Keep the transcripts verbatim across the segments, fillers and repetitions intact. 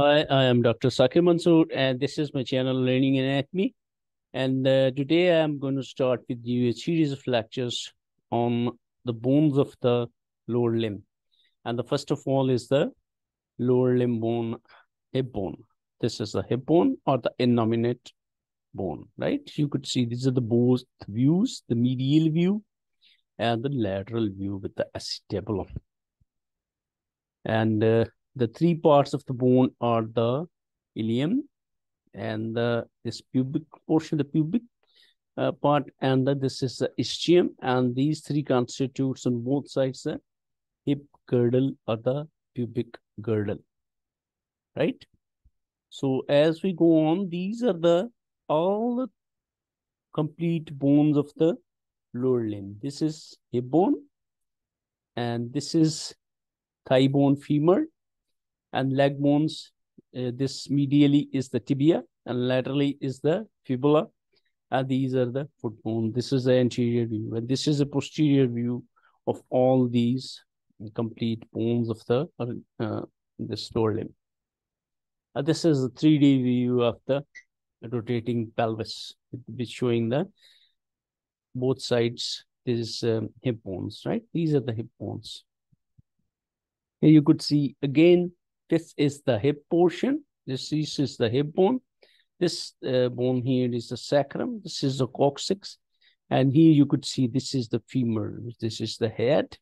Hi, I am Doctor Saqib Mansoor, and this is my channel Learning Anatomy. And uh, today I am going to start with you a series of lectures on the bones of the lower limb. And the first of all is the lower limb bone, hip bone. This is the hip bone or the innominate bone, right? You could see these are the both views, the medial view and the lateral view with the acetabulum. And uh, the three parts of the bone are the ilium and the, this pubic portion, the pubic uh, part, and the, this is the ischium. And these three constitutes on both sides the hip girdle or the pubic girdle, right? So as we go on, these are the all the complete bones of the lower limb. This is hip bone, and this is thigh bone, femur. And leg bones, uh, this medially is the tibia and laterally is the fibula. And these are the foot bone. This is the anterior view. And this is a posterior view of all these complete bones of the uh, this lower limb. Uh, this is a three D view of the rotating pelvis, which showing the both sides, these um, hip bones, right? These are the hip bones. Here you could see again. This is the hip portion. This is the hip bone. This uh, bone here is the sacrum. This is the coccyx. And here you could see this is the femur. This is the head.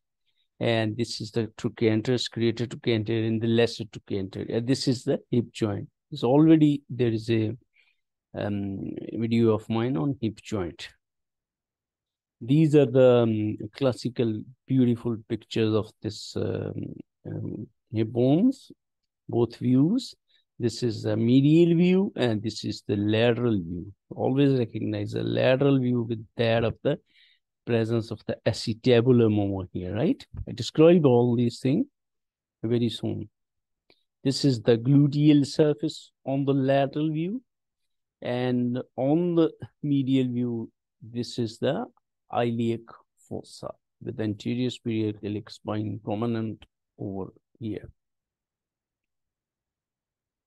And this is the trochanter's greater trochanter and the lesser trochanter. And this is the hip joint. It's already there is a um, video of mine on hip joint. These are the um, classical beautiful pictures of this um, um, hip bones. Both views. This is the medial view and this is the lateral view. Always recognize the lateral view with that of the presence of the acetabulum over here, right? I describe all these things very soon. This is the gluteal surface on the lateral view, and on the medial view, this is the iliac fossa with anterior superior iliac spine prominent over here.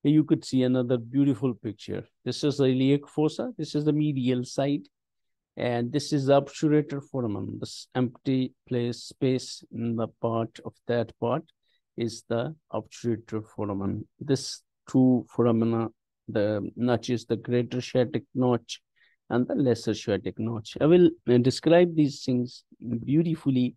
You could see another beautiful picture. This is the iliac fossa. This is the medial side. And this is the obturator foramen. This empty place, space in the part of that part is the obturator foramen. This two foramina, the notches, the greater sciatic notch and the lesser sciatic notch. I will describe these things beautifully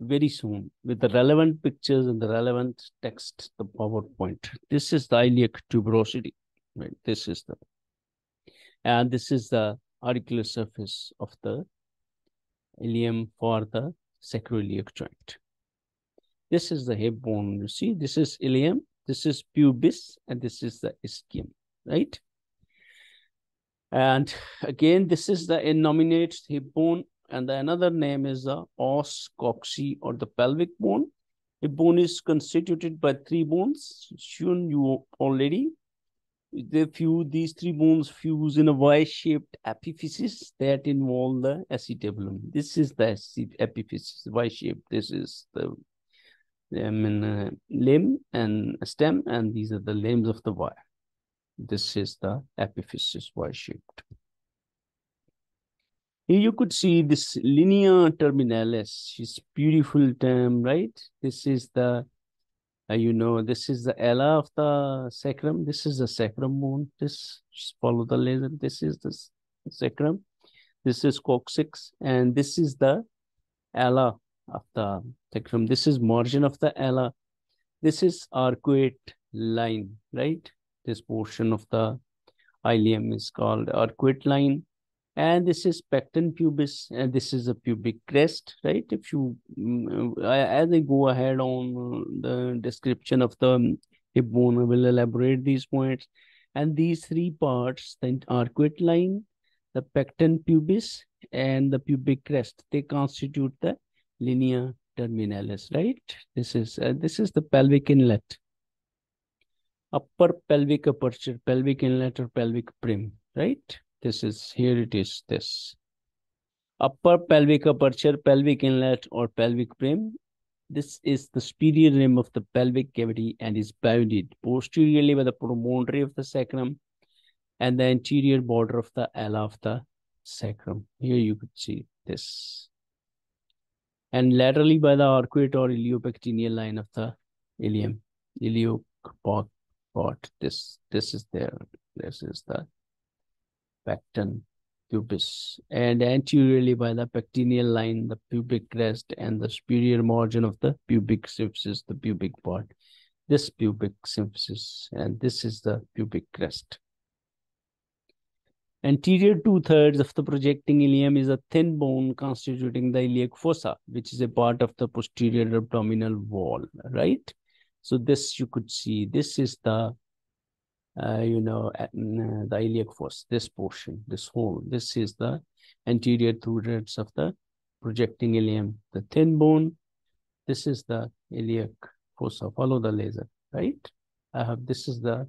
very soon with the relevant pictures and the relevant text, the PowerPoint. This is the iliac tuberosity, right? This is the, and this is the articular surface of the ilium for the sacroiliac joint. This is the hip bone. You see, this is ilium, this is pubis, and this is the ischium, right? And again, this is the innominate hip bone. And the another name is the os cocci or the pelvic bone. The bone is constituted by three bones, shown you already. They fuse, these three bones fuse in a Y-shaped epiphysis that involve the acetabulum. This is the epiphysis, Y-shaped. This is the I mean, uh, limb and stem, and these are the limbs of the Y. This is the epiphysis, Y-shaped. Here you could see this linea terminalis, this beautiful term, right? This is the, uh, you know, this is the ala of the sacrum. This is the sacrum bone. This, just follow the laser. This is the sacrum. This is coccyx. And this is the ala of the sacrum. This is margin of the ala. This is arcuate line, right? This portion of the ilium is called arcuate line. And this is pecten pubis, and this is a pubic crest, right? If you, as I go ahead on the description of the hip bone, I will elaborate these points. And these three parts, the arcuate line, the pecten pubis, and the pubic crest, they constitute the linea terminalis, right? This is uh, this is the pelvic inlet, upper pelvic aperture, pelvic inlet or pelvic brim, right? This is, here it is, this. Upper pelvic aperture, pelvic inlet or pelvic brim. This is the superior rim of the pelvic cavity and is bounded posteriorly by the promontory of the sacrum and the anterior border of the ala of the sacrum. Here you could see this. And laterally by the arcuate or iliopectineal line of the ilium, iliopod. This, this is there. This is the pecten pubis. And anteriorly by the pectineal line, the pubic crest, and the superior margin of the pubic symphysis, the pubic part. This pubic symphysis, and this is the pubic crest. Anterior two-thirds of the projecting ilium is a thin bone constituting the iliac fossa, which is a part of the posterior abdominal wall, right? So this you could see, this is the, uh, you know, the iliac fossa, this portion, this whole, this is the anterior two-thirds of the projecting ilium, the thin bone. This is the iliac fossa, follow the laser, right? I have, this is the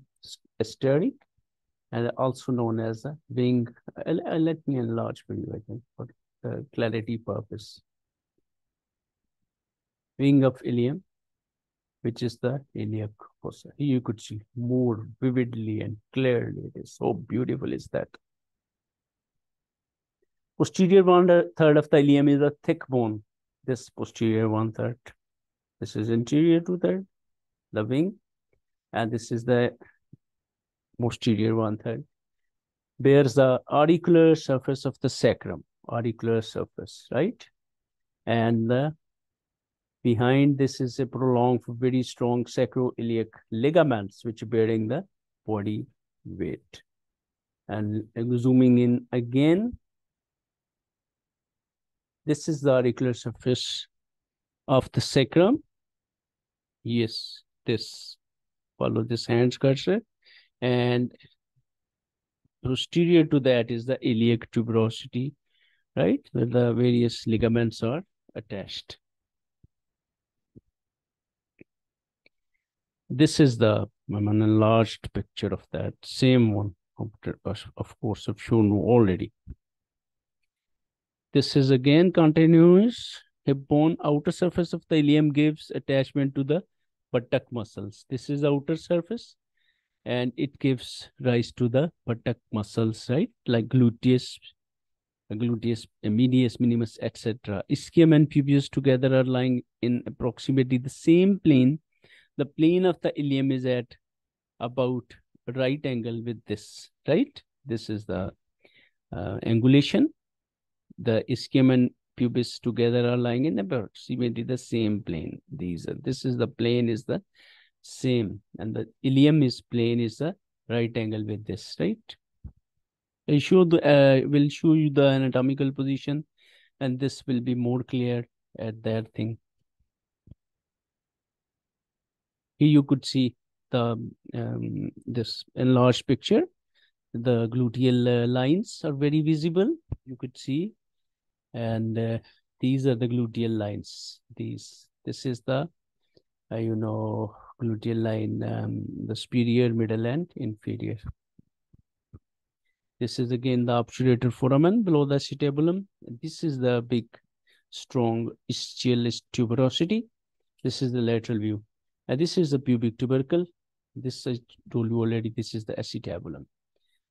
steric, and also known as the wing. Uh, let me enlarge for you, I think, for the clarity purpose. Wing of ilium, which is the iliac fossa. You could see more vividly and clearly. It is so beautiful, is that. Posterior one-third of the ilium is a thick bone. This posterior one-third. This is anterior two-third, the wing. And this is the posterior one-third, bears the auricular surface of the sacrum, auricular surface, right? And the, behind this is a prolonged, very strong sacroiliac ligaments, which are bearing the body weight. And zooming in again, this is the auricular surface of the sacrum. Yes, this, follow this hand's cursor. And posterior to that is the iliac tuberosity, right, where the various ligaments are attached. This is the an enlarged picture of that same one, of course, I've shown already. This is again continuous hip bone. Outer surface of the ilium gives attachment to the buttock muscles. This is the outer surface. And it gives rise to the buttock muscles, right? Like gluteus, gluteus, medius, minimus, et cetera. Ischium and pubis together are lying in approximately the same plane. The plane of the ilium is at about right angle with this, right? This is the uh, angulation. The ischium and pubis together are lying in approximately the same plane. These are, this is the plane is the same, and the ilium is plane is a right angle with this, right? I show the uh, will show you the anatomical position, and this will be more clear at that thing. Here you could see the um, this enlarged picture. The gluteal uh, lines are very visible. You could see, and uh, these are the gluteal lines. These this is the uh, you know. gluteal line, um, the superior, middle, and inferior. This is again the obturator foramen below the acetabulum. This is the big, strong ischial tuberosity. This is the lateral view. And this is the pubic tubercle. This I told you already, this is the acetabulum.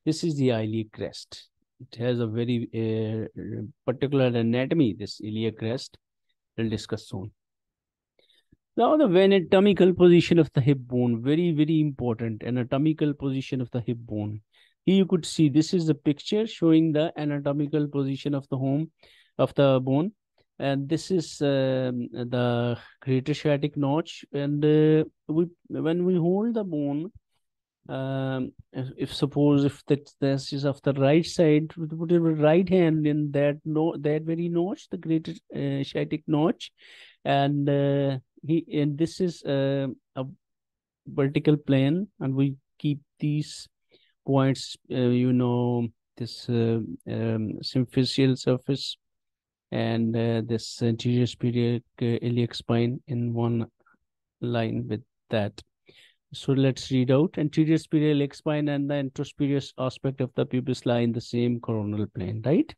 This is the iliac crest. It has a very uh, particular anatomy, this iliac crest. We'll discuss soon. Now the anatomical position of the hip bone, very, very important anatomical position of the hip bone. Here you could see, this is the picture showing the anatomical position of the home, of the bone. And this is um, the greater sciatic notch. And uh, we, when we hold the bone, um, if suppose if that this is of the right side, we put our right hand in that, no, that very notch, the greater uh, sciatic notch. And... Uh, He and this is uh, a vertical plane, and we keep these points, uh, you know, this uh, um, symphysial surface and uh, this anterior superior iliac spine in one line with that. So let's read out anterior superior iliac spine and the anterior aspect of the pubis lie in the same coronal plane, right?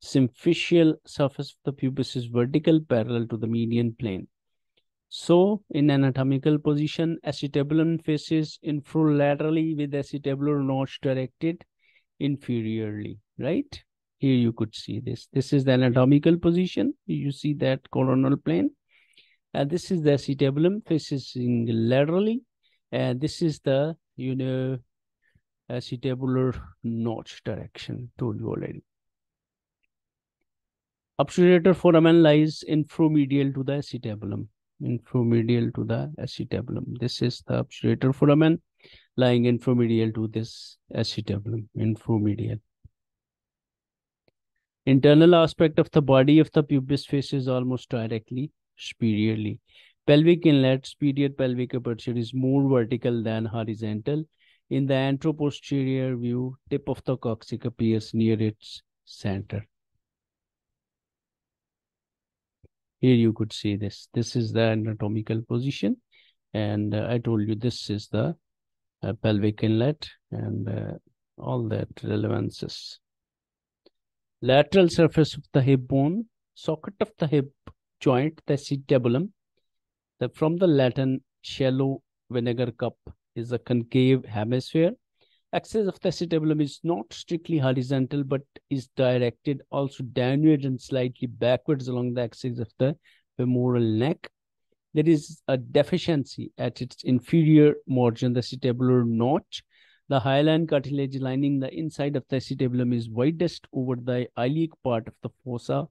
Symphysial surface of the pubis is vertical, parallel to the median plane. So in anatomical position, acetabulum faces infralaterally with acetabular notch directed inferiorly, right? Here you could see this. This is the anatomical position. You see that coronal plane. Uh, this is the acetabulum facing laterally. And uh, this is the, you know, acetabular notch direction, told you already. Obturator foramen lies infromedial to the acetabulum. Infromedial to the acetabulum. This is the obturator foramen lying infromedial to this acetabulum. Infromedial. Internal aspect of the body of the pubis faces almost directly superiorly. Pelvic inlet, superior pelvic aperture is more vertical than horizontal. In the anteroposterior view, tip of the coccyx appears near its center. Here you could see this. This is the anatomical position. And uh, I told you this is the uh, pelvic inlet and uh, all that relevances. Lateral surface of the hip bone, socket of the hip joint, the acetabulum, the, from the Latin shallow vinegar cup, is a concave hemisphere. Axis of the acetabulum is not strictly horizontal, but is directed also downwards and slightly backwards along the axis of the femoral neck. There is a deficiency at its inferior margin, the acetabular notch. The hyaline cartilage lining the inside of the acetabulum is widest over the iliac part of the fossa.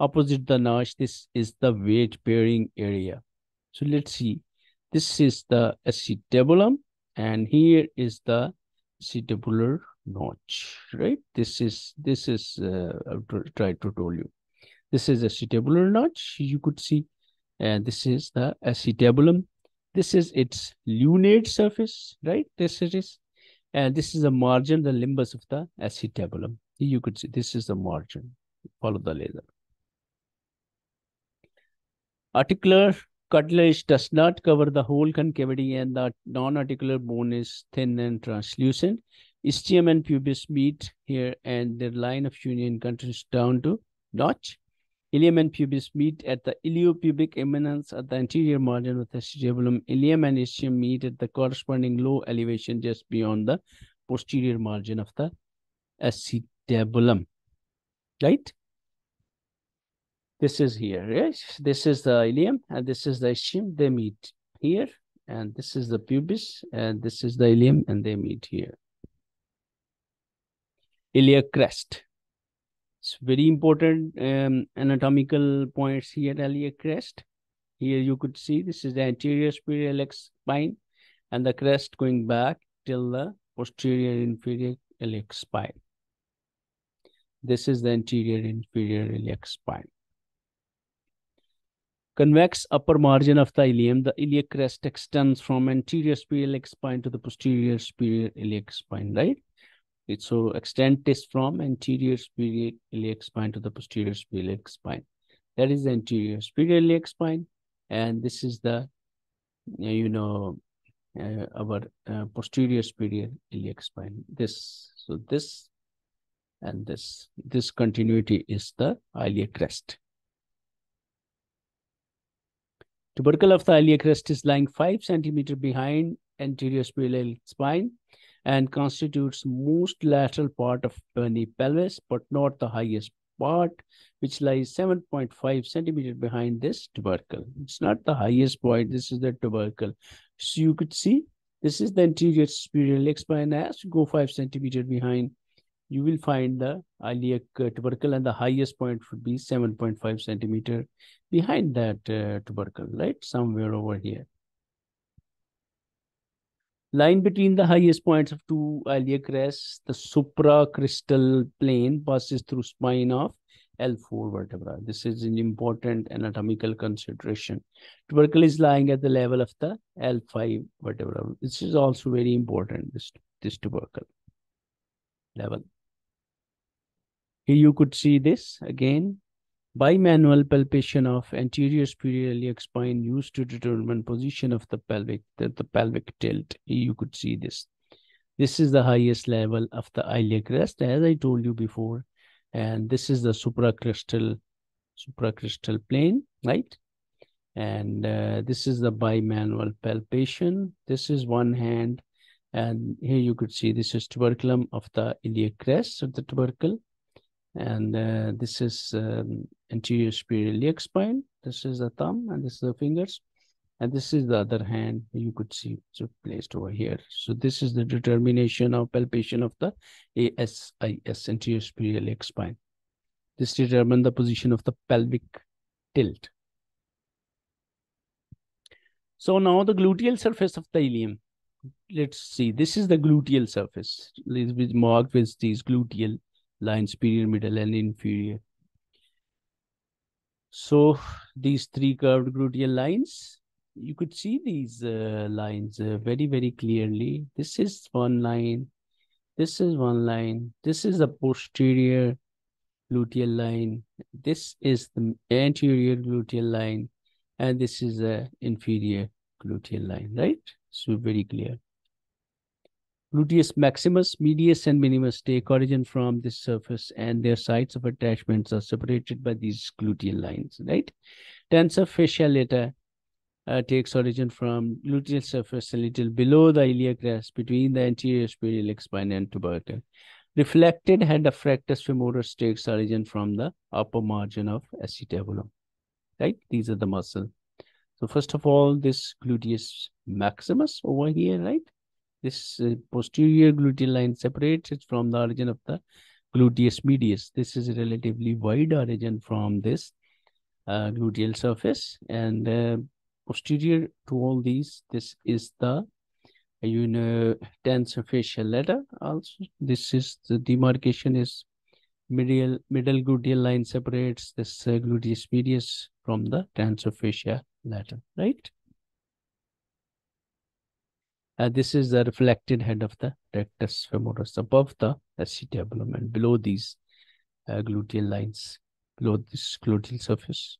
Opposite the notch, this is the weight-bearing area. So let's see. This is the acetabulum, and here is the acetabular notch, right? This is, this is, uh, I've tried to tell you. This is acetabular notch, you could see. And this is the acetabulum. This is its lunate surface, right? This it is. And this is the margin, the limbus of the acetabulum. You could see this is the margin. Follow the laser. Articular cartilage does not cover the whole concavity, and the non-articular bone is thin and translucent. Ischium and pubis meet here, and their line of union continues down to notch. Ilium and pubis meet at the iliopubic eminence at the anterior margin of the acetabulum. Ilium and ischium meet at the corresponding low elevation just beyond the posterior margin of the acetabulum. Right? This is here. Yes? This is the ilium and this is the ischium. They meet here. And this is the pubis and this is the ilium and they meet here. Iliac crest. It's very important um, anatomical points here, iliac crest. Here you could see this is the anterior superior iliac spine and the crest going back till the posterior inferior iliac spine. This is the anterior inferior iliac spine. Convex upper margin of the ilium, the iliac crest extends from anterior superior iliac spine to the posterior superior iliac spine, right? It, so extent is from anterior superior iliac spine to the posterior superior iliac spine. That is the anterior superior iliac spine. And this is the, you know, uh, our uh, posterior superior iliac spine. This, so this and this, this continuity is the iliac crest. Tubercle of the iliac crest is lying five centimeters behind anterior superior iliac spine and constitutes most lateral part of the pelvis, but not the highest part, which lies seven point five centimeters behind this tubercle. It's not the highest point. This is the tubercle. So you could see this is the anterior superior iliac spine. As you go five centimeters behind, you will find the iliac tubercle, and the highest point would be seven point five centimeters behind that uh, tubercle, right? Somewhere over here. Line between the highest points of two iliac crests, the supracrystal plane passes through spine of L four vertebra. This is an important anatomical consideration. Tubercle is lying at the level of the L five vertebra. This is also very important, this, this tubercle level. Here you could see this again. Bimanual palpation of anterior superior iliac spine used to determine position of the pelvic, the, the pelvic tilt. You could see this. This is the highest level of the iliac crest, as I told you before. And this is the supracrystal, supracrystal plane, right? And uh, this is the bimanual palpation. This is one hand. And here you could see this is tuberculum of the iliac crest of the tubercle. And uh, this is um, anterior superior iliac spine. This is the thumb and this is the fingers. And this is the other hand you could see so placed over here. So this is the determination of palpation of the A S I S, anterior superior iliac spine. This determines the position of the pelvic tilt. So now the gluteal surface of the ilium. Let's see. This is the gluteal surface. It is marked with these gluteal lines, superior, middle, and inferior. So these three curved gluteal lines. You could see these uh, lines uh, very, very clearly. This is one line. This is one line. This is the posterior gluteal line. This is the anterior gluteal line. And this is the inferior gluteal line, right? So very clear. Gluteus maximus, medius, and minimus take origin from this surface, and their sites of attachments are separated by these gluteal lines, right? Tensor fasciae latae. Uh, takes origin from gluteal surface a little below the iliac crest between the anterior superior iliac spine and tubercle. Reflected head of rectus femoris takes origin from the upper margin of acetabulum. Right? These are the muscles. So first of all, this gluteus maximus over here, right? This uh, posterior gluteal line separates it from the origin of the gluteus medius. This is a relatively wide origin from this uh, gluteal surface, and uh, posterior to all these, this is the, you know, tensor fasciae latae. Also, this is the demarcation is medial, middle gluteal line separates this uh, gluteus medius from the tensor fasciae latae, right? And uh, this is the reflected head of the rectus femoris above the acetabulum and below these uh, gluteal lines, below this gluteal surface.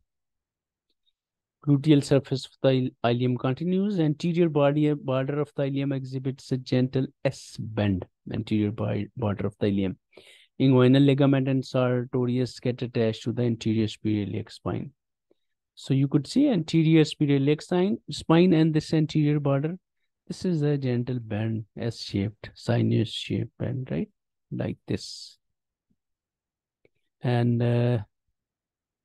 Gluteal surface of the ilium continues. Anterior body, border of the ilium exhibits a gentle S-bend. Anterior border of the ilium. Inguinal ligament and sartorius get attached to the anterior superior iliac spine. So you could see anterior superior iliac spine and this anterior border. This is a gentle bend, S-shaped, sinus-shaped bend, right? Like this. And... Uh,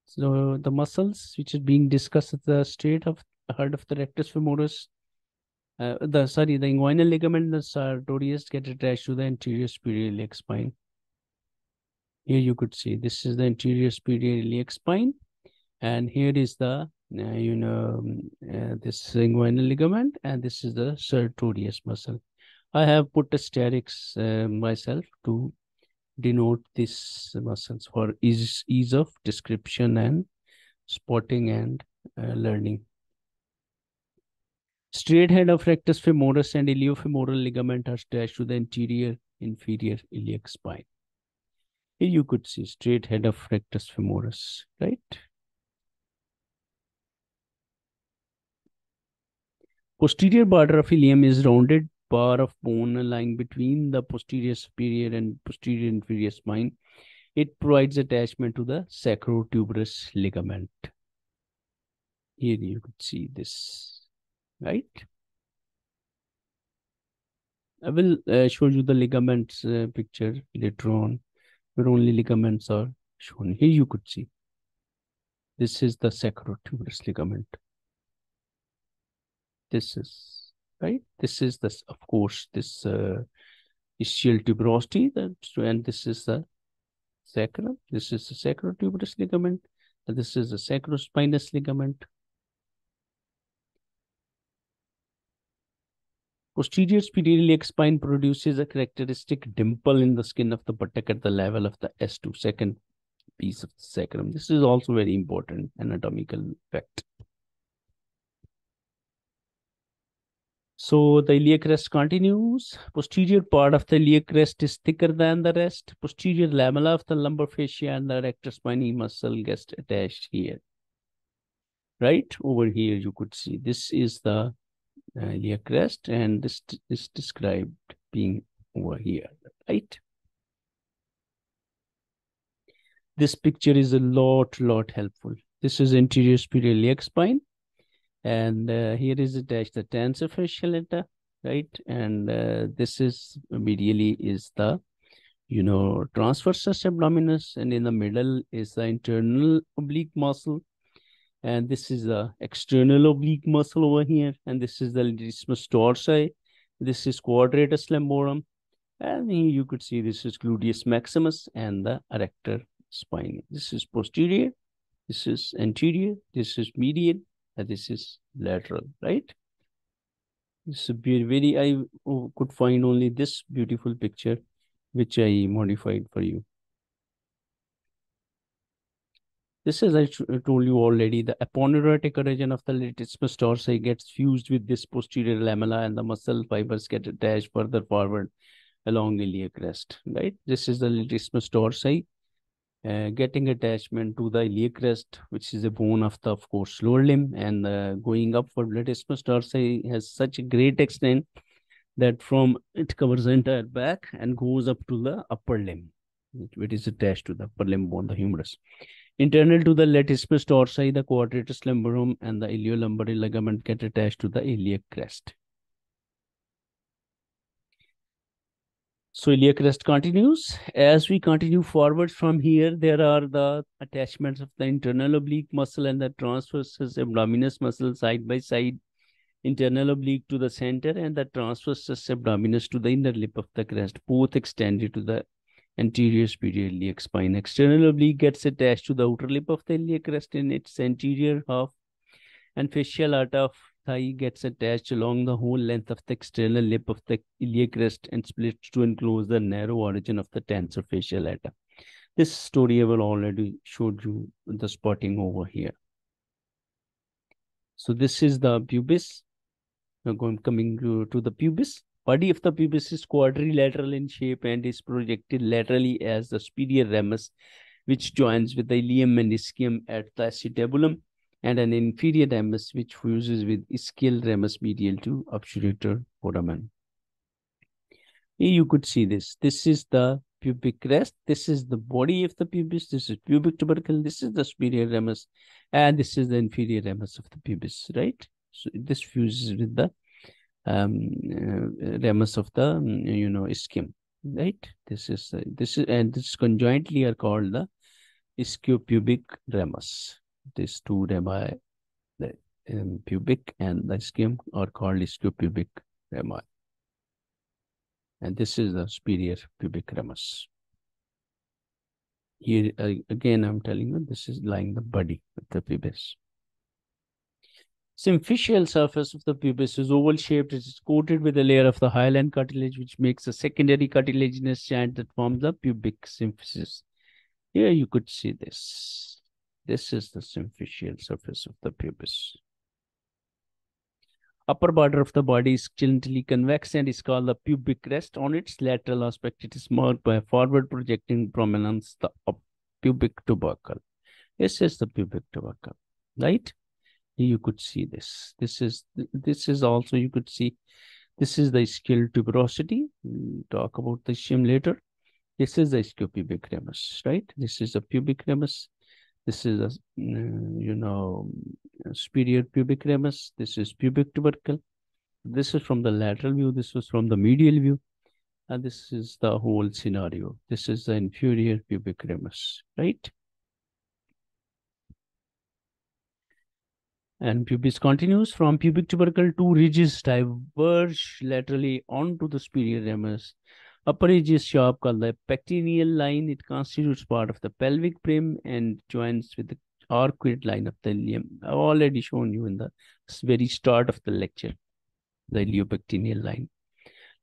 So the muscles which is being discussed at the straight of head of the rectus femoris, uh, the sorry, the inguinal ligament and the sartorius get attached to the anterior superior iliac spine. Here you could see this is the anterior superior iliac spine, and here is the uh, you know uh, this inguinal ligament, and this is the sartorius muscle. I have put asterisks uh, myself to denote these muscles for ease, ease of description and spotting and uh, learning. Straight head of rectus femoris and iliofemoral ligament are attached to the anterior inferior iliac spine. Here you could see straight head of rectus femoris, right? Posterior border of ilium is rounded bar of bone lying between the posterior superior and posterior inferior spine. It provides attachment to the sacrotuberous ligament. Here you could see this, right? I will uh, show you the ligaments uh, picture later on, where only ligaments are shown. Here you could see this is the sacrotuberous ligament. This is right. This is this, of course, this uh, ischial tuberosity, that, and this is the sacrum. This is the sacrotuberous ligament, and this is the sacrospinous ligament. Posterior superior iliac spine produces a characteristic dimple in the skin of the buttock at the level of the S two, second piece of the sacrum. This is also very important anatomical fact. So the iliac crest continues. Posterior part of the iliac crest is thicker than the rest. Posterior lamella of the lumbar fascia and the rectus spiny muscle gets attached here. Right over here, you could see this is the uh, iliac crest, and this is described being over here, right? This picture is a lot, lot helpful. This is anterior superior iliac spine. And uh, here is attached the tensor fasciae latae, right? And uh, this is medially is the, you know, transversus abdominis, and in the middle is the internal oblique muscle. And this is the external oblique muscle over here. And this is the latissimus dorsi. This is quadratus lamorum. And here you could see this is gluteus maximus and the erector spine. This is posterior. This is anterior. This is medial. And this is lateral, right? This is very, I could find only this beautiful picture, which I modified for you. This is, I told you already, the aponeurotic origin of the latissimus dorsi gets fused with this posterior lamella, and the muscle fibers get attached further forward along iliac crest, right? This is the latissimus dorsi uh, getting attachment to the iliac crest, which is a bone of the, of course, lower limb, and uh, going upward. Latissimus dorsi has such a great extent that from it covers the entire back and goes up to the upper limb, which is attached to the upper limb bone, the humerus. Internal to the latissimus dorsi, the quadratus lumborum and the iliolumbar ligament get attached to the iliac crest. So iliac crest continues. As we continue forward from here, there are the attachments of the internal oblique muscle and the transversus abdominis muscle side by side. Internal oblique to the center and the transversus abdominis to the inner lip of the crest, both extended to the anterior superior iliac spine. External oblique gets attached to the outer lip of the iliac crest in its anterior half, and fascia lata of thigh gets attached along the whole length of the external lip of the iliac crest and splits to enclose the narrow origin of the tensor fasciae latae. This story I will already showed you the spotting over here. So this is the pubis. Now going coming to, to the pubis. Body of the pubis is quadrilateral in shape and is projected laterally as the superior ramus, which joins with the ilium and ischium at the acetabulum, and an inferior ramus which fuses with ischial ramus medial to obturator foramen. Here you could see this. This is the pubic crest. This is the body of the pubis. This is pubic tubercle. This is the superior ramus, and this is the inferior ramus of the pubis, right? So this fuses with the Um, uh, ramus of the, you know, ischium, right? This is, uh, this is, and this conjointly are called the ischiopubic ramus. These two rami, the um, pubic and the ischium, are called ischiopubic rami. And this is the superior pubic ramus. Here, uh, again, I'm telling you, this is lying the body of the pubis. Symphysial surface of the pubis is oval shaped. It is coated with a layer of the hyaline cartilage, which makes a secondary cartilaginous giant that forms the pubic symphysis. Here you could see this. This is the symphysial surface of the pubis. Upper border of the body is gently convex and is called the pubic crest. On its lateral aspect, it is marked by a forward projecting prominence, the pubic tubercle. This is the pubic tubercle, right? You could see this. This is, this is also, you could see, this is the ischial tuberosity. We'll talk about the ischium later. This is the ischiopubic ramus, right? This is the pubic ramus. This is a, you know, superior pubic ramus. This is pubic tubercle. This is from the lateral view. This was from the medial view. And this is the whole scenario. This is the inferior pubic ramus, right? And pubis continues from pubic tubercle. Two ridges diverge laterally onto the superior ramus. Upper ridge is sharp, called the pectineal line. It constitutes part of the pelvic brim and joins with the arcuate line of the ilium. I've already shown you in the very start of the lecture, the iliopectineal line.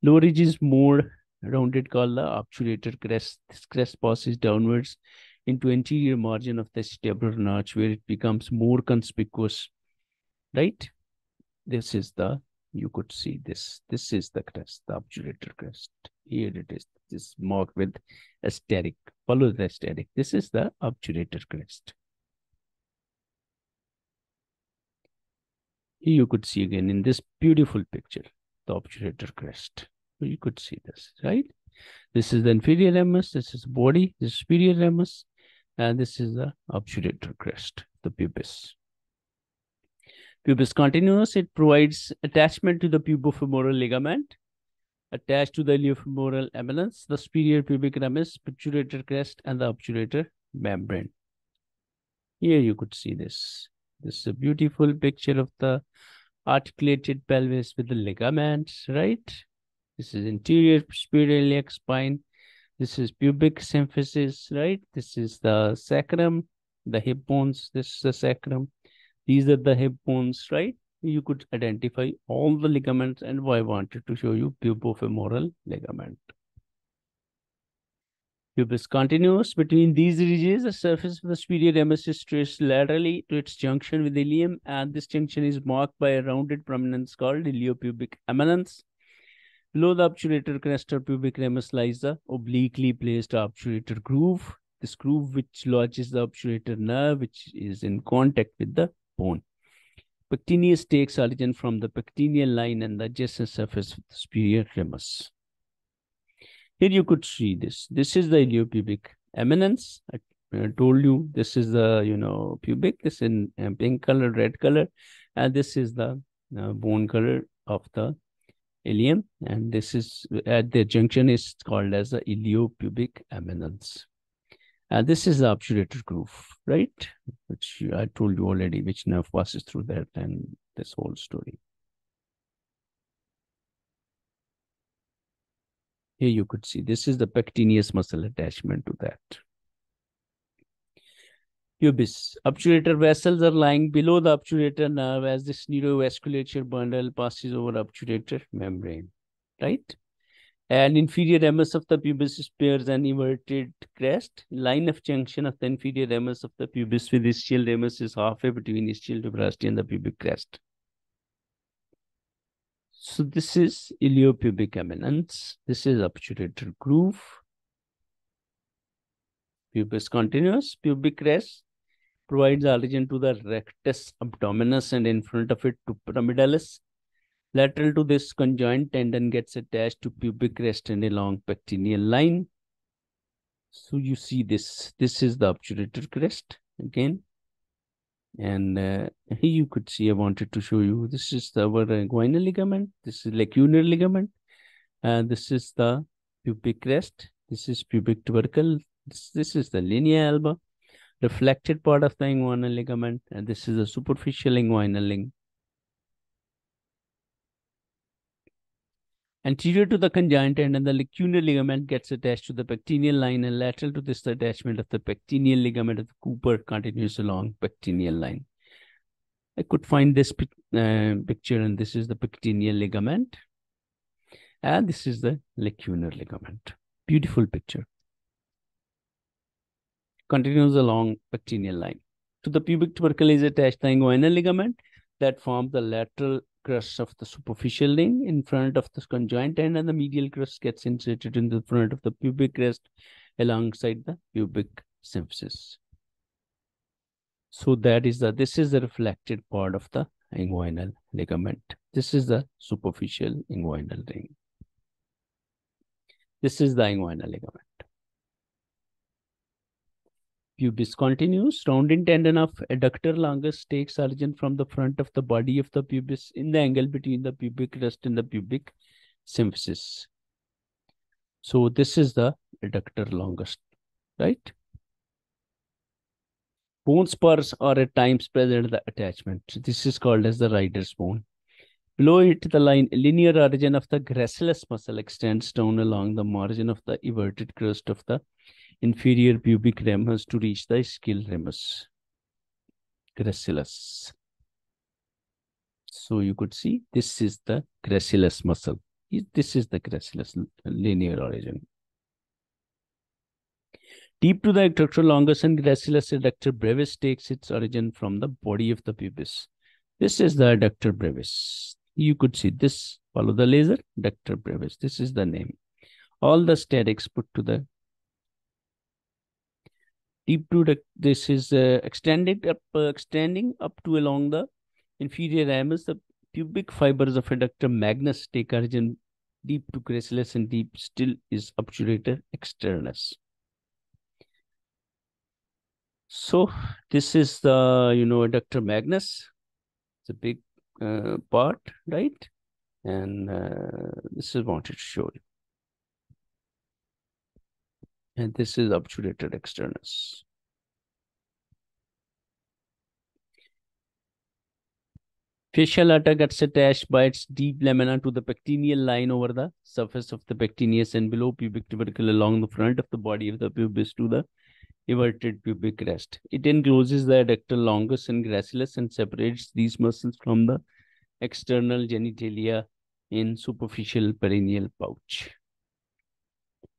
Lower ridge is more rounded, called the obturator crest. This crest passes downwards into anterior margin of the acetabulum notch, where it becomes more conspicuous. Right? This is the, you could see this. This is the crest, the obturator crest. Here it is. This is marked with asterisk. Follow the asterisk. This is the obturator crest. Here you could see again in this beautiful picture, the obturator crest. You could see this, right? This is the inferior ramus. This is body. This is superior ramus. And this is the obturator crest, the pubis. Pubis continuous, it provides attachment to the pubofemoral ligament, attached to the iliofemoral eminence, the superior pubic ramus, obturator crest, and the obturator membrane. Here you could see this. This is a beautiful picture of the articulated pelvis with the ligaments, right? This is anterior superior iliac spine. This is pubic symphysis, right? This is the sacrum, the hip bones. This is the sacrum. These are the hip bones, right? You could identify all the ligaments, and why I wanted to show you pubofemoral ligament. Pubis continuous. Between these ridges, the surface of the superior ramus is traced laterally to its junction with the ilium, and this junction is marked by a rounded prominence called iliopubic eminence. Below the obturator crest or pubic ramus lies the obliquely placed obturator groove. This groove which lodges the obturator nerve, which is in contact with the bone. Pectineus takes origin from the pectineal line and the adjacent surface of the superior ramus. Here you could see this. This is the iliopubic eminence. I told you this is the, you know, pubic. This in pink color, red color, and this is the uh, bone color of the ilium, and this is at the junction is called as the iliopubic eminence. And this is the obturator groove, right? Which I told you already, which nerve passes through that, and this whole story. Here you could see this is the pectineus muscle attachment to that. Pubis. Obturator vessels are lying below the obturator nerve as this neurovasculature bundle passes over obturator membrane, right? An inferior ramus of the pubis bears an inverted crest. Line of junction of the inferior ramus of the pubis with ischial ramus is halfway between ischial tuberosity and the pubic crest. So this is iliopubic eminence. This is obturator groove. Pubis continuous. Pubic crest provides origin to the rectus abdominis, and in front of it to pyramidalis. Lateral to this, conjoined tendon gets attached to pubic crest and along pectineal line. So you see this. This is the obturator crest again. And uh, here you could see, I wanted to show you, this is the our inguinal ligament. This is lacunar ligament. And uh, this is the pubic crest. This is pubic tubercle. This, this is the linea alba, reflected part of the inguinal ligament. And this is the superficial inguinal ligament. Anterior to the conjoined tendon, the lacunar ligament gets attached to the pectineal line, and lateral to this, the attachment of the pectineal ligament of the Cooper continues along pectineal line. I could find this uh, picture, and this is the pectineal ligament, and this is the lacunar ligament. Beautiful picture. Continues along pectineal line. To the pubic tubercle is attached the inguinal ligament that forms the lateral crust of the superficial ring in front of the conjoined end, and the medial crust gets inserted in the front of the pubic crest alongside the pubic symphysis. So that is the, this is the reflected part of the inguinal ligament. This is the superficial inguinal ring. This is the inguinal ligament. Pubis continues. Rounding tendon of adductor longus takes origin from the front of the body of the pubis in the angle between the pubic crest and the pubic symphysis. So this is the adductor longus, right? Bone spurs are at times present at the attachment. So this is called as the rider's bone. Below it, the line, linear origin of the gracilis muscle extends down along the margin of the everted crest of the inferior pubic ramus to reach the ischial ramus, gracilis. So you could see this is the gracilis muscle. This is the gracilis linear origin. Deep to the adductor longus and gracilis adductor brevis takes its origin from the body of the pubis. This is the adductor brevis. You could see this. Follow the laser. Adductor brevis. This is the name. All the statics put to the deep to the, this is uh, extended up, uh, extending up to along the inferior ramus. The pubic fibers of adductor magnus take origin deep to gracilis, and deep still is obturator externus. So this is the, you know, adductor magnus. It's a big uh, part, right? And uh, this is wanted to show you. And this is obturator externus. Fascia lata gets attached by its deep lamina to the pectineal line over the surface of the pectineus and below pubic tubercle along the front of the body of the pubis to the everted pubic crest. It encloses the adductor longus and gracilis and separates these muscles from the external genitalia in superficial perineal pouch.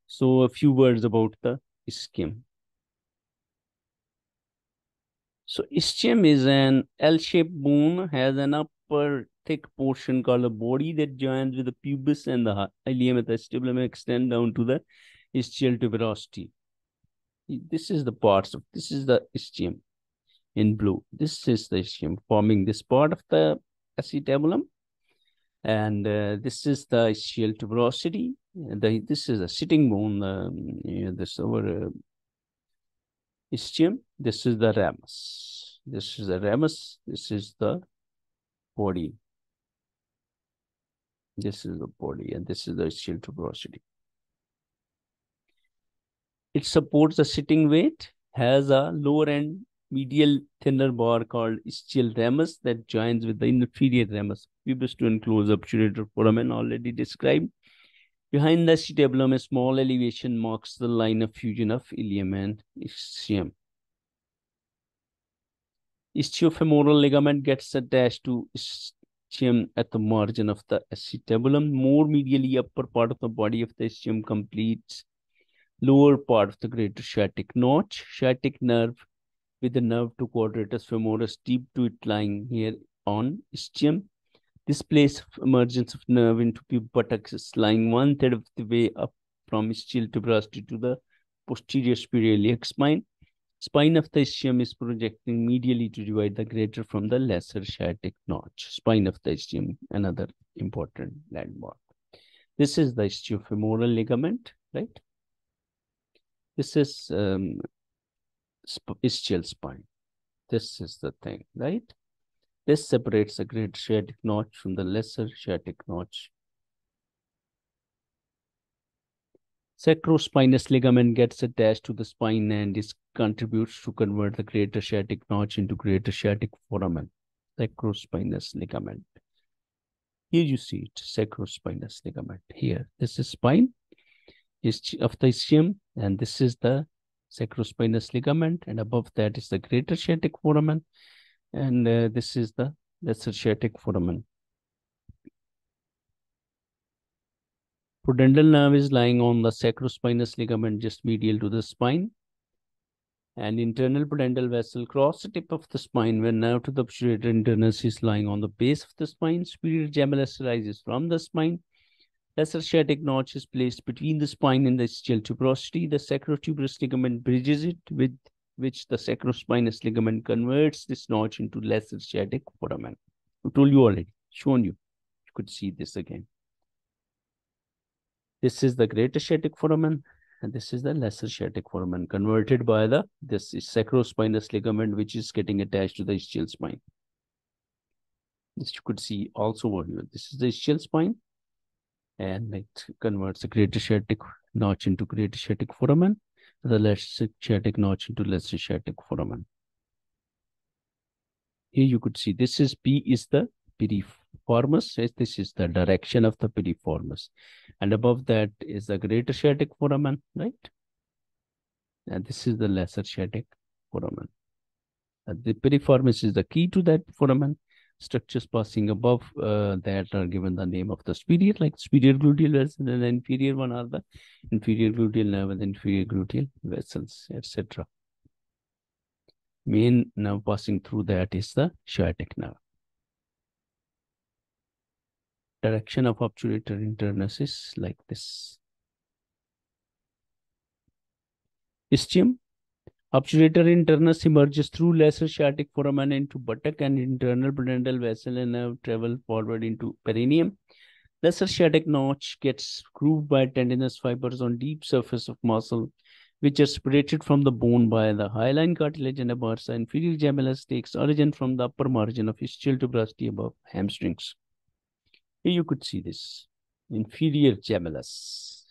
So, a few words about the ischium. So, ischium is an L-shaped bone, has an upper thick portion called a body that joins with the pubis and the ilium and the acetabulum extend down to the ischial tuberosity. This is the parts of, this is the ischium in blue. This is the ischium forming this part of the acetabulum. And uh, this is the ischial tuberosity. The, this is a sitting bone, um, you know, this over uh, ischium. This is the ramus. This is the ramus. This is the body. This is the body, and this is the ischial tuberosity. It supports a sitting weight, has a lower end medial thinner bar called ischial ramus that joins with the inferior ramus. Pubis to enclose obturator foramen already described. Behind the acetabulum, a small elevation marks the line of fusion of ilium and ischium. Ischiofemoral ligament gets attached to ischium at the margin of the acetabulum. More medially, upper part of the body of the ischium completes lower part of the greater sciatic notch. Sciatic nerve with the nerve to quadratus femoris deep to it lying here on ischium. This place of emergence of nerve into pubic buttocks is lying one third of the way up from ischial tuberosity to the posterior superior iliac spine. Spine of the ischium is projecting medially to divide the greater from the lesser sciatic notch. Spine of the ischium, another important landmark. This is the ischiofemoral ligament, right? This is um, sp- ischial spine. This is the thing, right? This separates the greater sciatic notch from the lesser sciatic notch. Sacrospinous ligament gets attached to the spine and is contributes to convert the greater sciatic notch into greater sciatic foramen. Sacrospinous ligament. Here you see it, sacrospinous ligament. Here, this is spine of the ischium, and this is the sacrospinous ligament, and above that is the greater sciatic foramen. And uh, this is the lesser sciatic foramen. Pudendal nerve is lying on the sacrospinous ligament just medial to the spine. An internal pudendal vessel cross the tip of the spine where nerve to the obturator internus is lying on the base of the spine. Superior gemellus rises from the spine. Lesser sciatic notch is placed between the spine and the ischial tuberosity. The sacrotuberous ligament bridges it with which the sacrospinous ligament converts this notch into lesser sciatic foramen. I told you already, shown you. You could see this again. This is the greater sciatic foramen, and this is the lesser sciatic foramen converted by the this is sacrospinous ligament, which is getting attached to the ischial spine. This you could see also over here. This is the ischial spine, and it converts the greater sciatic notch into greater sciatic foramen. The lesser sciatic notch into lesser sciatic foramen. Here you could see this is P is the piriformis. This is the direction of the piriformis. And above that is the greater sciatic foramen, right? And this is the lesser sciatic foramen. And the piriformis is the key to that foramen. Structures passing above uh, that are given the name of the superior, like superior gluteal vessels, and the inferior one are the inferior gluteal nerve and the inferior gluteal vessels, et cetera. Main nerve passing through that is the sciatic nerve. Direction of obturator internus is like this. Ischium. Obturator internus emerges through lesser sciatic foramen into buttock and internal pudendal vessel and nerve travel forward into perineum. Lesser sciatic notch gets grooved by tendinous fibers on deep surface of muscle which are separated from the bone by the hyaline cartilage and a bursa. Inferior gemellus takes origin from the upper margin of ischial tuberosity above hamstrings. Here you could see this inferior gemellus.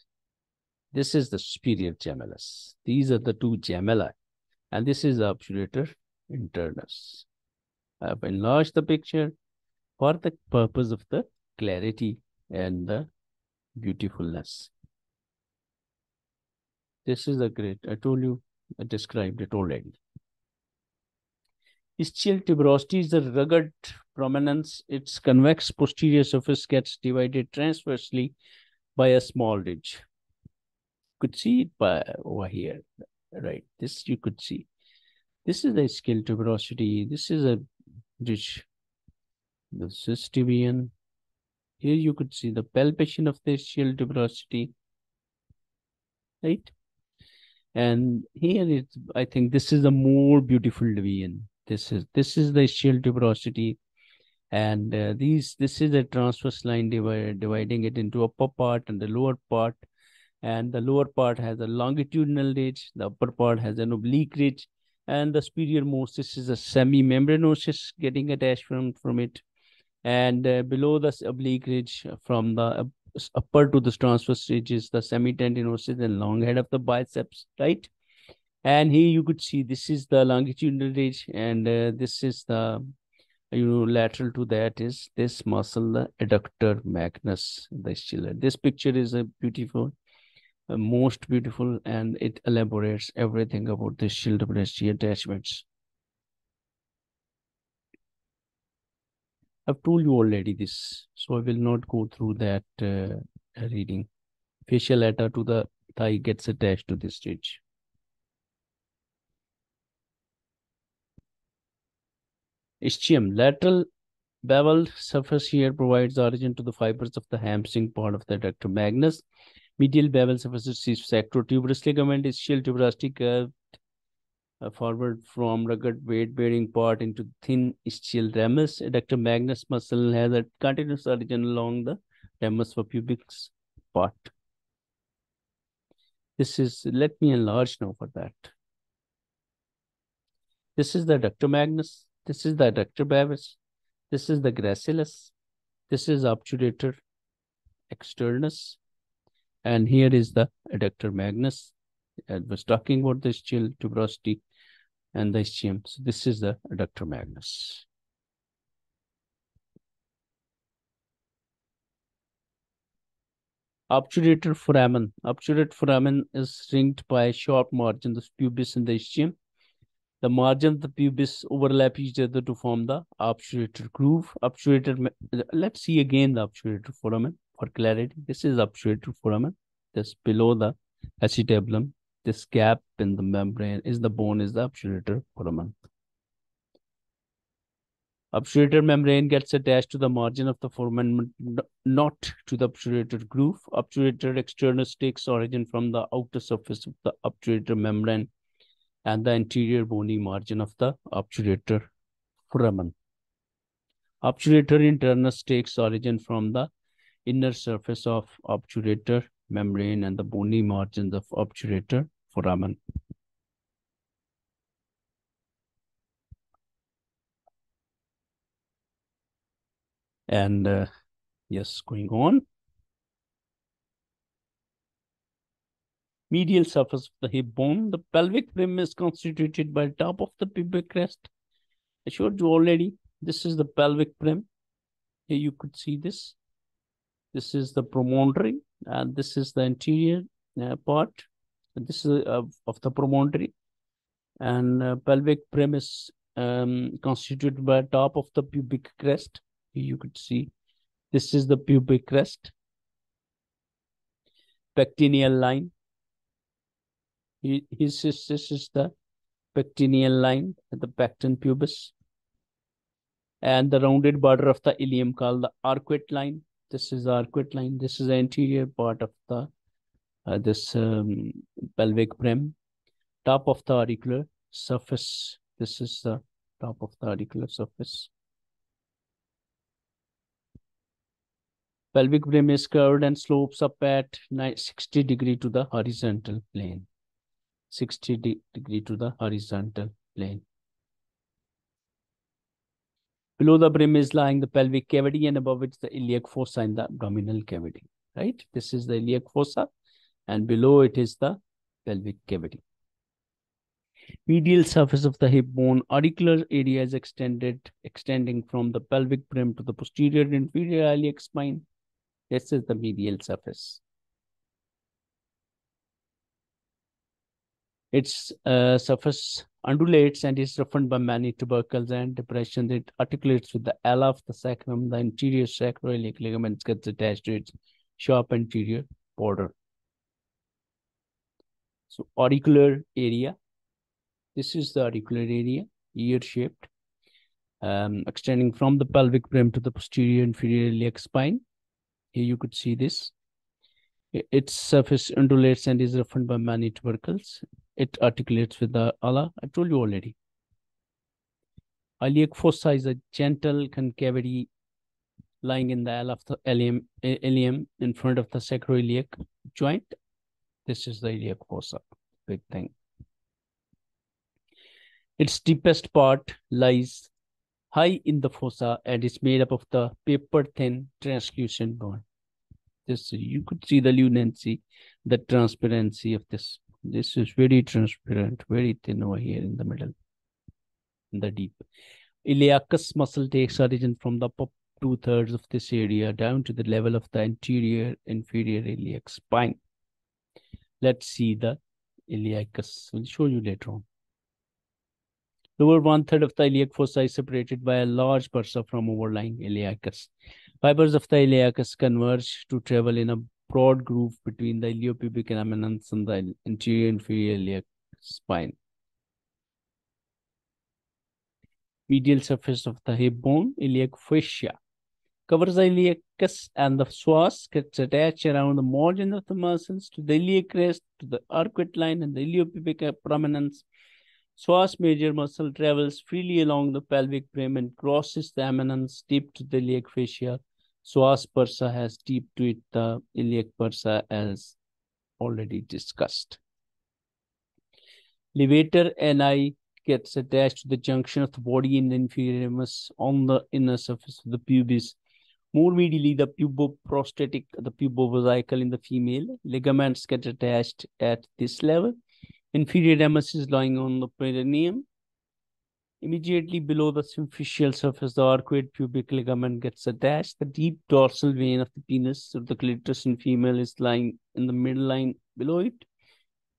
This is the superior gemellus. These are the two gemellae, and this is the obturator internus. I have enlarged the picture for the purpose of the clarity and the beautifulness. This is the great, I told you, I described it already. Ischial tuberosity is the rugged prominence. Its convex posterior surface gets divided transversely by a small ridge. You could see it by over here, right? This you could see. This is the ischial tuberosity. This is a ridge. This is tibian. Here you could see the palpation of the ischial tuberosity, right? And here it's, I think this is a more beautiful division. This is this is the ischial tuberosity, and uh, these this is a transverse line divided, dividing it into upper part and the lower part. And the lower part has a longitudinal ridge, the upper part has an oblique ridge, and the superior most, this is a semimembranosus getting attached from, from it. And uh, below the oblique ridge, from the uh, upper to the transverse ridge, is the semitendinosus and long head of the biceps, right? And here you could see this is the longitudinal ridge, and uh, this is the, you know, lateral to that is this muscle, the adductor magnus, the ischial. This picture is a beautiful, uh, most beautiful, and it elaborates everything about the ischial tuberosity attachments. I've told you already this, so I will not go through that uh, reading. Fasciae latae to the thigh gets attached to this ridge. Ischium, lateral beveled surface here provides origin to the fibers of the hamstring part of the adductor magnus. Medial beveled surface is sacrotuberous ligament. Ischial tuberosity curved Uh, forward from rugged weight-bearing part into thin ischial ramus. Adductor magnus muscle has a continuous origin along the ramus for pubic part. This is, let me enlarge now for that. This is the adductor magnus. This is the adductor brevis. This is the gracilis. This is obturator externus. And here is the adductor magnus. I was talking about the ischial tuberosity and the ischium. So this is the adductor magnus. Obturator foramen. Obturator foramen is ringed by a sharp margin of pubis and the ischium. The margin of the pubis overlap each other to form the obturator groove. Obturator. Let's see again the obturator foramen for clarity. This is obturator foramen. That's below the acetabulum. This gap in the membrane is the bone, is the obturator foramen. Obturator membrane gets attached to the margin of the foramen, not to the obturator groove. Obturator externus takes origin from the outer surface of the obturator membrane and the anterior bony margin of the obturator foramen. Obturator internus takes origin from the inner surface of obturator membrane and the bony margins of obturator foramen. And uh, yes, going on. Medial surface of the hip bone. The pelvic brim is constituted by top of the pubic crest. I showed you already. This is the pelvic brim. Here you could see this. This is the promontory, and this is the anterior uh, part. This is uh, of the promontory, and uh, pelvic brim is um, constituted by top of the pubic crest. You could see this is the pubic crest. Pectineal line. He, he says this is the pectineal line, the pecten pubis, and the rounded border of the ilium called the arcuate line. This is the arcuate line. This is the anterior part of the uh, this um, pelvic brim. Top of the auricular surface. This is the top of the auricular surface. Pelvic brim is curved and slopes up at sixty degrees to the horizontal plane. sixty degree to the horizontal plane. Below the brim is lying the pelvic cavity and above it the iliac fossa in the abdominal cavity, right? This is the iliac fossa and below it is the pelvic cavity. Medial surface of the hip bone, auricular area is extended, extending from the pelvic brim to the posterior inferior iliac spine. This is the medial surface. Its uh, surface undulates and is roughened by many tubercles and depressions. It articulates with the ala of the sacrum. The anterior sacroiliac ligament gets attached to its sharp anterior border. So, auricular area. This is the auricular area, ear-shaped, um, extending from the pelvic brim to the posterior inferior iliac spine. Here you could see this. Its surface undulates and is roughened by many tubercles. It articulates with the ala. I told you already. Iliac fossa is a gentle concavity lying in the ala of the ilium, ilium in front of the sacroiliac joint. This is the iliac fossa, big thing. Its deepest part lies high in the fossa and is made up of the paper-thin translucent bone. This you could see the luenancy, the transparency of this. This is very transparent, very thin over here in the middle, in the deep. Iliacus muscle takes origin from the top two-thirds of this area down to the level of the anterior inferior iliac spine. Let's see the iliacus. We'll show you later on. Lower one-third of the iliac fossa is separated by a large bursa from overlying iliacus. Fibers of the iliacus converge to travel in a broad groove between the iliopubic eminence and the anterior inferior iliac spine. Medial surface of the hip bone, iliac fascia, covers the iliacus and the psoas gets attached around the margin of the muscles to the iliac crest, to the arcuate line and the iliopubic prominence. Psoas major muscle travels freely along the pelvic brim and crosses the eminence deep to the iliac fascia. Psoas bursa has deep to it the iliac bursa as already discussed. Levator ani gets attached to the junction of the body and the inferior ramus on the inner surface of the pubis. More medially, the puboprostatic, the pubovesicle in the female, ligaments get attached at this level. Inferior ramus is lying on the perineum. Immediately below the symphysial surface, the arcuate pubic ligament gets attached. The deep dorsal vein of the penis of the clitoris in female is lying in the midline below it.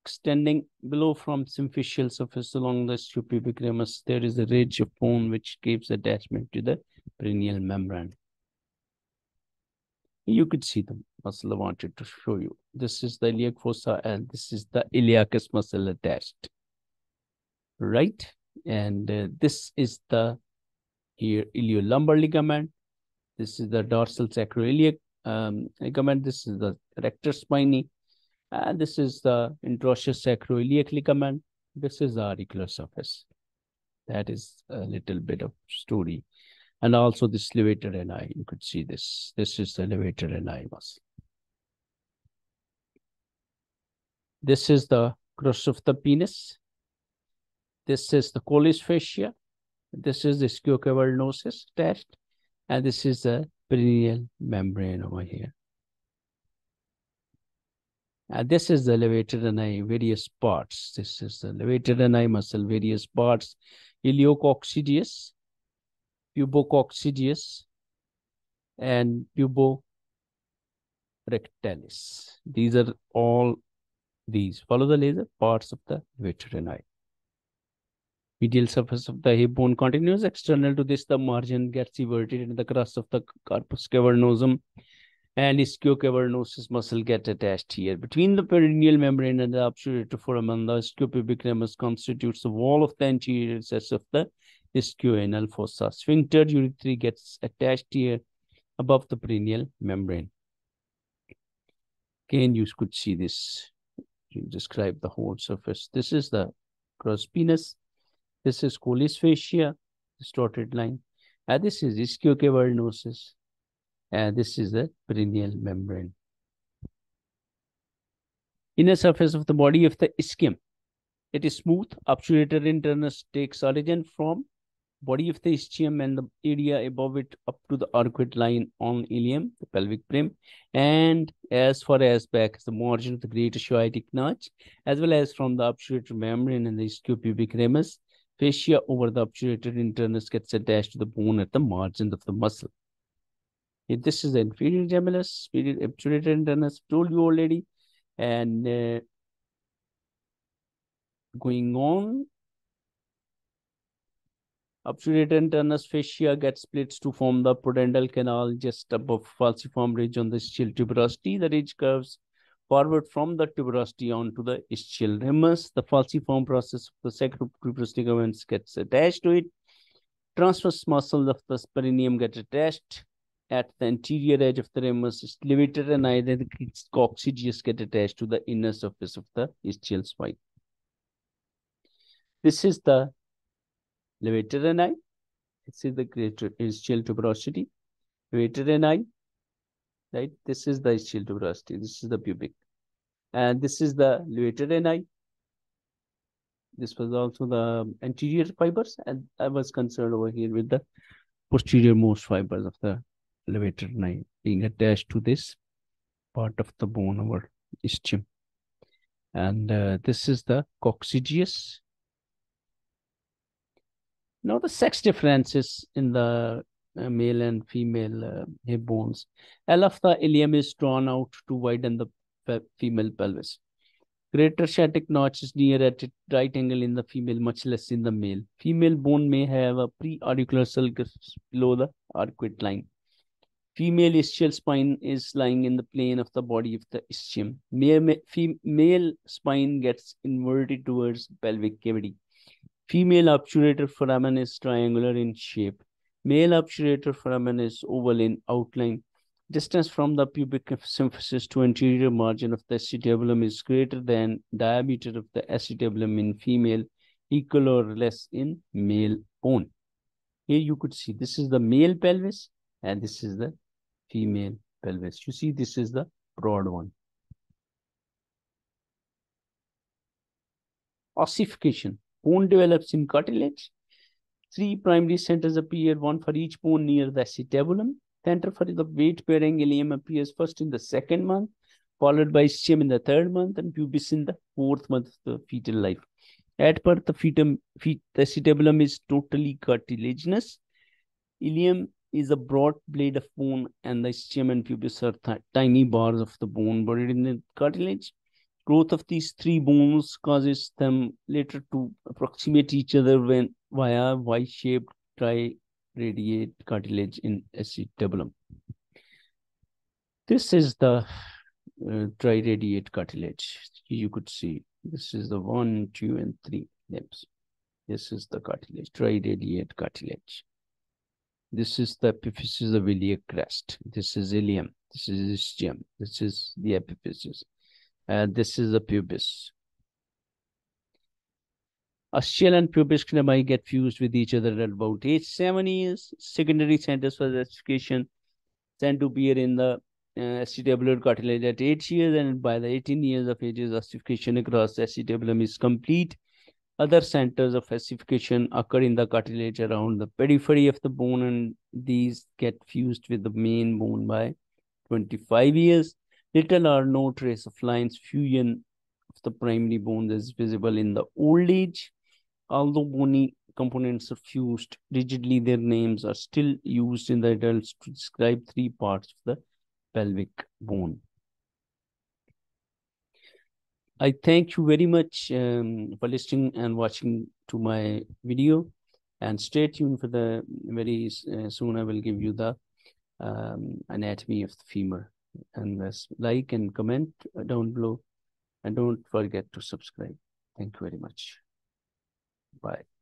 Extending below from symphysial surface along the pubic ramus, there is a ridge of bone which gives attachment to the perineal membrane. You could see the muscle I wanted to show you. This is the iliac fossa and this is the iliacus muscle attached. Right? And uh, this is the here iliolumbar ligament. This is the dorsal sacroiliac um, ligament. This is the rectus spinae. And this is the introitious sacroiliac ligament. This is the auricular surface. That is a little bit of story. And also this levator ani, you could see this. This is the levator ani muscle. This is the crust of the penis. This is the collis fascia. This is the ischiocavernosus attached. And this is the perineal membrane over here. And this is the levator ani, various parts. This is the levator ani muscle, various parts. Iliococcygeus, pubococcygeus and puborectalis. These are all these. Follow the laser parts of the levator ani. Medial surface of the hip bone continues. External to this, the margin gets everted and the crust of the corpus cavernosum and ischiocavernosus muscle get attached here. Between the perineal membrane and the obturator foramen, the ischiopubic ramus constitutes the wall of the anterior recess of the ischioanal fossa. Sphincter urethra gets attached here above the perineal membrane. Again, you could see this. You describe the whole surface. This is the crosspinous. This is collis fascia, this dotted line. And this is ischiocavernosus. And this is the perineal membrane. Inner surface of the body of the ischium. It is smooth. Obturator internus takes origin from body of the ischium and the area above it up to the arcuate line on ilium, the pelvic brim, and as far as back as the margin of the greater sciatic notch, as well as from the obturator membrane and the ischioppubic ramus. Fascia over the obturator internus gets attached to the bone at the margin of the muscle. If this is the inferior gemellus, superior obturator internus, told you already, and uh, going on. Obturator internus fascia gets split to form the pudendal canal just above falciform ridge on the ischial tuberosity. The ridge curves forward from the tuberosity onto the ischial ramus. The falciform process of the sacrotuberous ligaments gets attached to it. Transverse muscles of the perineum get attached at the anterior edge of the ramus. Levator and either coccygeus get attached to the inner surface of the ischial spine. This is the levator ani, this is the greater ischial tuberosity, levator ani, right? This is the ischial tuberosity, this is the pubic, and this is the levator ani. This was also the anterior fibers, and I was concerned over here with the posterior most fibers of the levator ani being attached to this part of the bone over ischium, and uh, this is the coccygeus. Now, the sex differences in the uh, male and female uh, hip bones. Ala of the ilium is drawn out to widen the pe female pelvis. Greater sciatic notch is near at a right angle in the female, much less in the male. Female bone may have a preauricular sulcus below the arcuate line. Female ischial spine is lying in the plane of the body of the ischium. Male, female spine gets inverted towards pelvic cavity. Female obturator foramen is triangular in shape. Male obturator foramen is oval in outline. Distance from the pubic symphysis to anterior margin of the acetabulum is greater than diameter of the acetabulum in female, equal or less in male bone. Here you could see this is the male pelvis and this is the female pelvis. You see this is the broad one. Ossification. Bone develops in cartilage. Three primary centers appear, one for each bone near the acetabulum. Center for the weight-bearing ilium appears first in the second month, followed by ischium in the third month, and pubis in the fourth month of the fetal life. At birth, the, fetum, fet, the acetabulum is totally cartilaginous. Ilium is a broad blade of bone, and the ischium and pubis are tiny bars of the bone buried in the cartilage. Growth of these three bones causes them later to approximate each other when via Y-shaped triradiate cartilage in acetabulum. This is the uh, triradiate cartilage. You could see this is the one, two, and three limbs. This is the cartilage, triradiate cartilage. This is the epiphysis of iliac crest. This is ilium. This is ischium. This is the epiphysis. And uh, this is the pubis. Ischial and pubic cremae get fused with each other at about age seven years. Secondary centers for ossification tend to appear in the uh, acetabular cartilage at eight years, and by the eighteen years of age, ossification across the acetabulum is complete. Other centers of ossification occur in the cartilage around the periphery of the bone, and these get fused with the main bone by twenty-five years. Little or no trace of lines fusion of the primary bones is visible in the old age. Although bony components are fused rigidly, their names are still used in the adults to describe three parts of the pelvic bone. I thank you very much um, for listening and watching to my video, and stay tuned for the very uh, soon I will give you the um, anatomy of the femur. And let's like and comment down below, and don't forget to subscribe. Thank you very much. Bye.